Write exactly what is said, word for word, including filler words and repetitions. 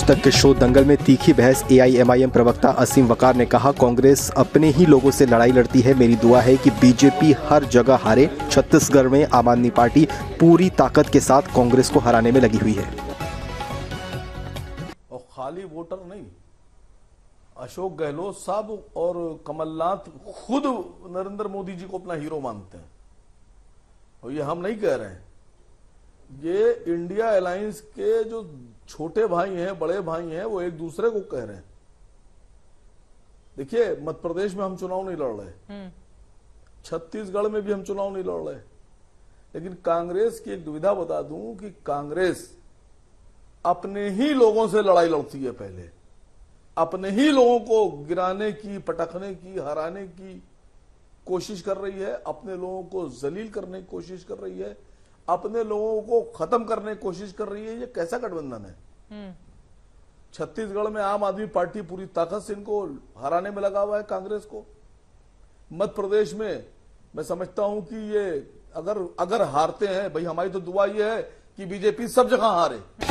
आज तक के शो दंगल में तीखी बहस ए आई एम आई एम प्रवक्ता असीम वकार ने कहा, कांग्रेस अपने ही लोगों से लड़ाई लड़ती है। मेरी दुआ है कि बीजेपी हर जगह हारे। छत्तीसगढ़ में आम आदमी पार्टी पूरी ताकत के साथ कांग्रेस को हराने में लगी हुई है। और खाली वोटर नहीं, अशोक गहलोत साहब और कमलनाथ खुद नरेंद्र मोदी जी को अपना हीरो मानते हैं, और ये हम नहीं कह रहे हैं। ये इंडिया अलायंस के जो छोटे भाई हैं, बड़े भाई हैं, वो एक दूसरे को कह रहे हैं। देखिए, मध्य प्रदेश में हम चुनाव नहीं लड़ रहे, छत्तीसगढ़ में भी हम चुनाव नहीं लड़ रहे, लेकिन कांग्रेस की एक दुविधा बता दूं कि कांग्रेस अपने ही लोगों से लड़ाई लड़ती है। पहले अपने ही लोगों को गिराने की, पटकने की, हराने की कोशिश कर रही है, अपने लोगों को जलील करने की कोशिश कर रही है, अपने लोगों को खत्म करने की कोशिश कर रही है। ये कैसा गठबंधन है? छत्तीसगढ़ में आम आदमी पार्टी पूरी ताकत से इनको हराने में लगा हुआ है, कांग्रेस को। मध्य प्रदेश में मैं समझता हूं कि ये अगर अगर हारते हैं, भाई हमारी तो दुआ ये है कि बीजेपी सब जगह हारे।